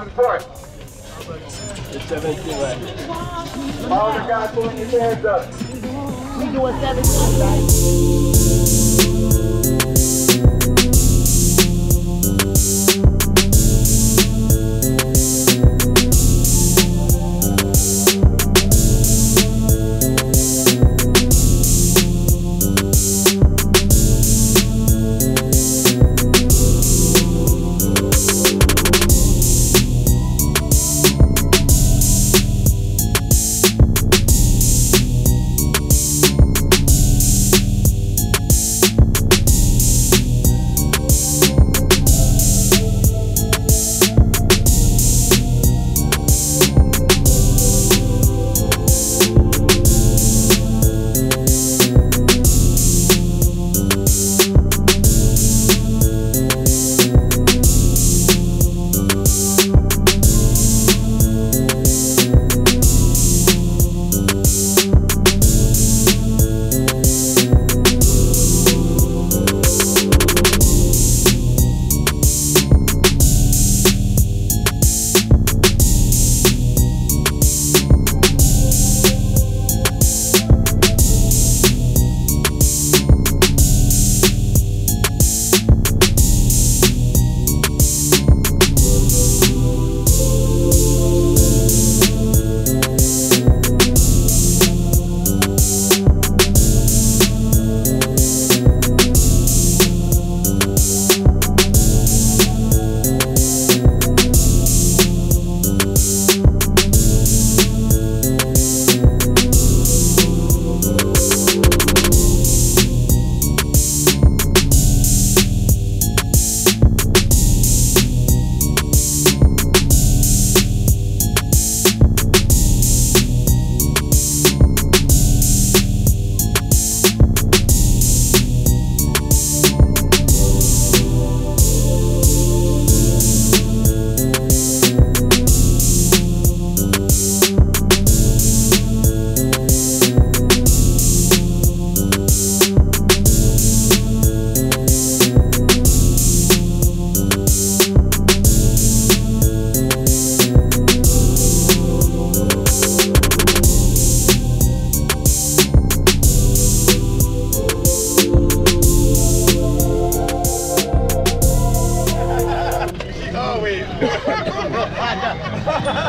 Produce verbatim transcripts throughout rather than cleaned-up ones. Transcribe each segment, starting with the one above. number four. The seventeen right. All the guys putting your hands up. We doing seventeen right.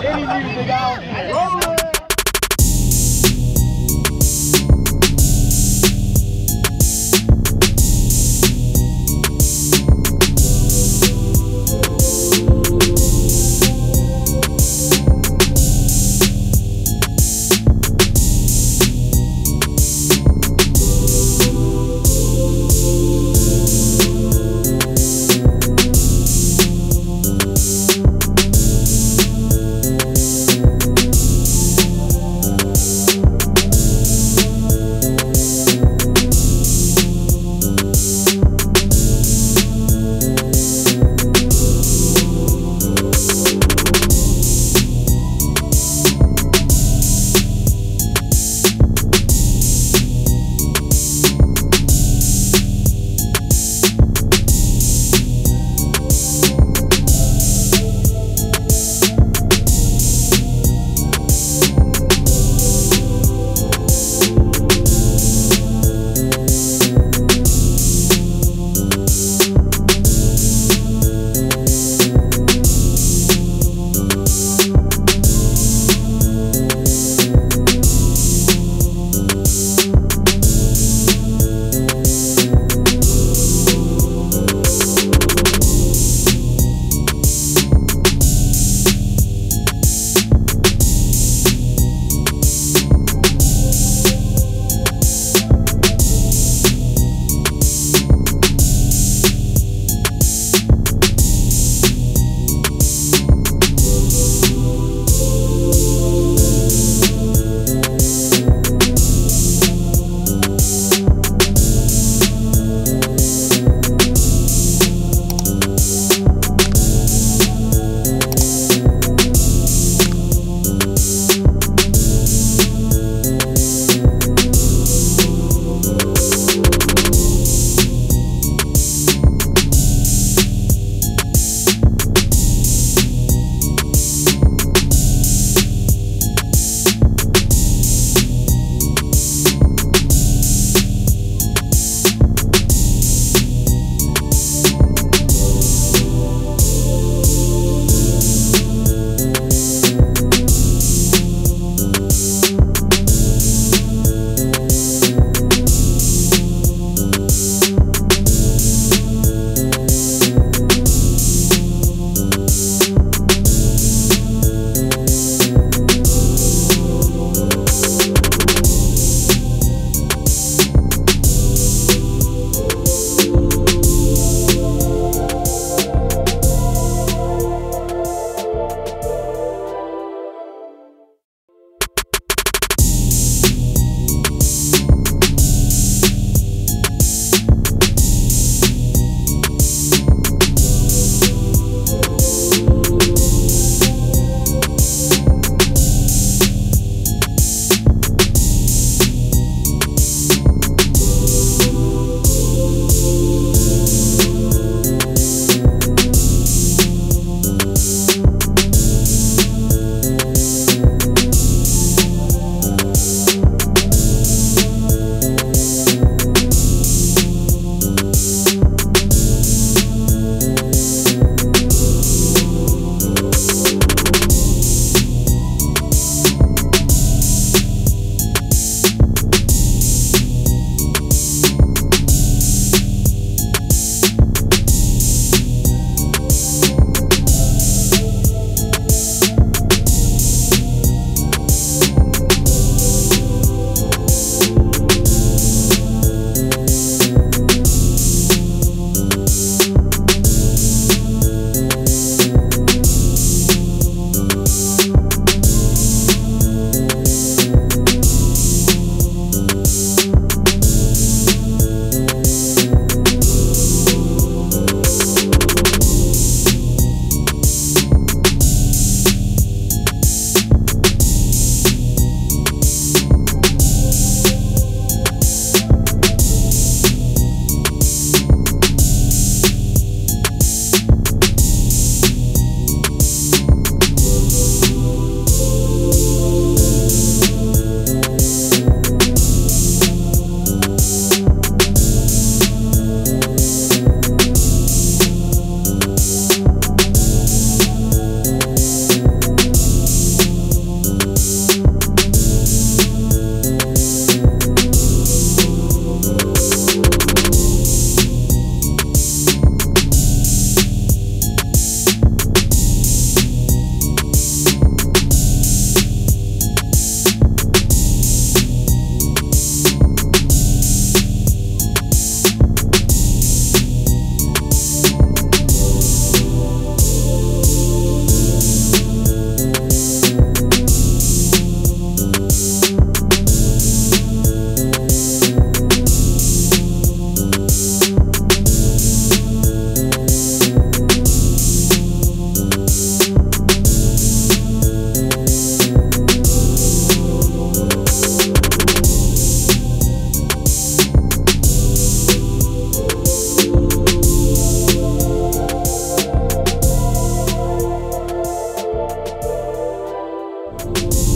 Any music out. Bye.